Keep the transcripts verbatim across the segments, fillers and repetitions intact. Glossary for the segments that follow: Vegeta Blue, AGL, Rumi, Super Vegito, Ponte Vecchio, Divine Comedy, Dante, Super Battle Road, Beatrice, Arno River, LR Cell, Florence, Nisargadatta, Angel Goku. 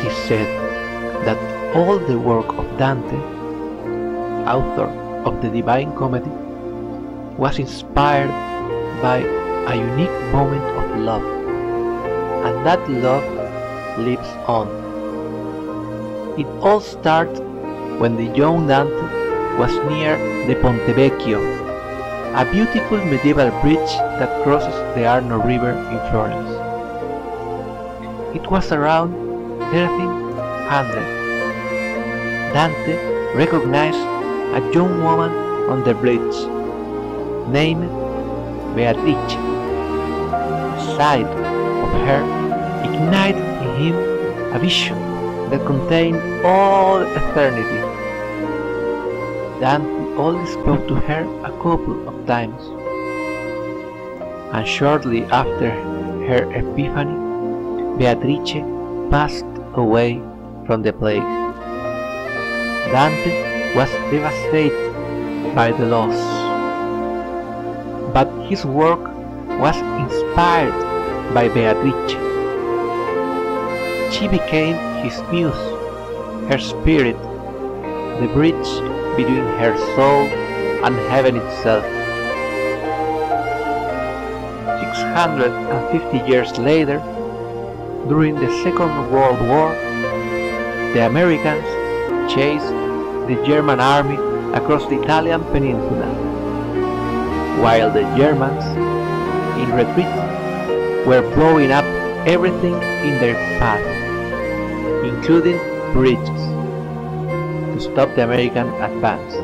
It is said that all the work of Dante, author of the Divine Comedy, was inspired by a unique moment of love, and that love lives on. It all starts when the young Dante was near the Ponte Vecchio, a beautiful medieval bridge that crosses the Arno River in Florence. It was around thirteen hundred. Dante recognized a young woman on the bridge, named Beatrice. The sight of her ignited in him a vision that contained all eternity. Dante only spoke to her a couple of times, and shortly after her epiphany, Beatrice passed away from the plague. Dante was devastated by the loss, but his work was inspired by Beatrice. She became his muse, her spirit, the bridge between her soul and heaven itself. six hundred fifty years later, during the Second World War, the Americans chased the German army across the Italian peninsula, while the Germans, in retreat, were blowing up everything in their path, including bridges, to stop the American advance.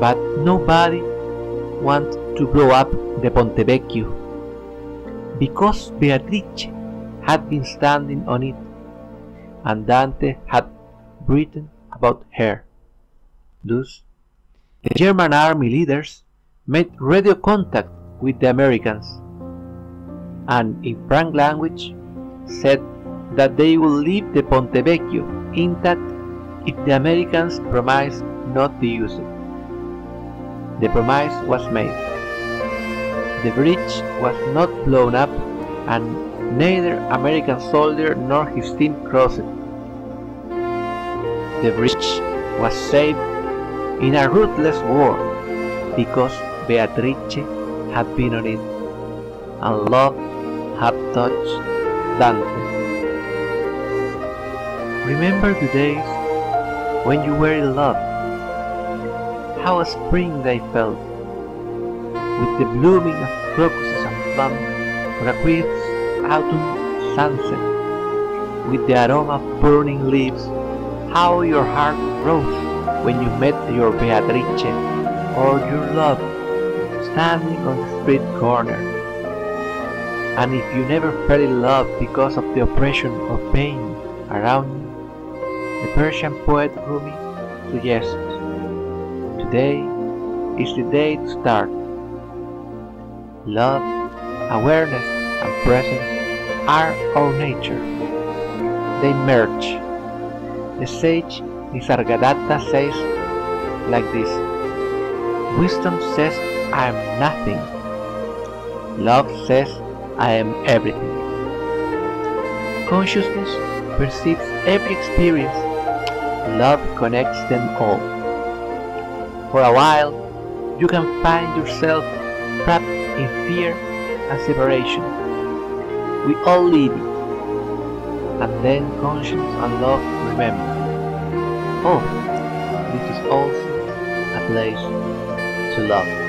But nobody wanted to blow up the Ponte Vecchio, because Beatrice had been standing on it, and Dante had written about her. Thus, the German army leaders made radio contact with the Americans, and in Frank language said that they would leave the Ponte Vecchio intact if the Americans promised not to use it. The promise was made. The bridge was not blown up, and neither American soldier nor his team crossed it. The bridge was saved in a ruthless war because Beatrice had been on it, and love had touched Dante. Remember the days when you were in love, how a spring they felt, with the blooming of crocuses and plums, or a crisp autumn sunset, with the aroma of burning leaves. How your heart rose when you met your Beatrice, or your love, standing on the street corner. And if you never fell in love because of the oppression or pain around you, the Persian poet Rumi suggests, today is the day to start. Love, awareness, and presence are our nature. They merge. The sage Nisargadatta says like this, wisdom says I am nothing. Love says I am everything. Consciousness perceives every experience. Love connects them all. For a while, you can find yourself trapped in fear and separation. We all leave it, and then conscience and love remember, oh, this is also a place to love.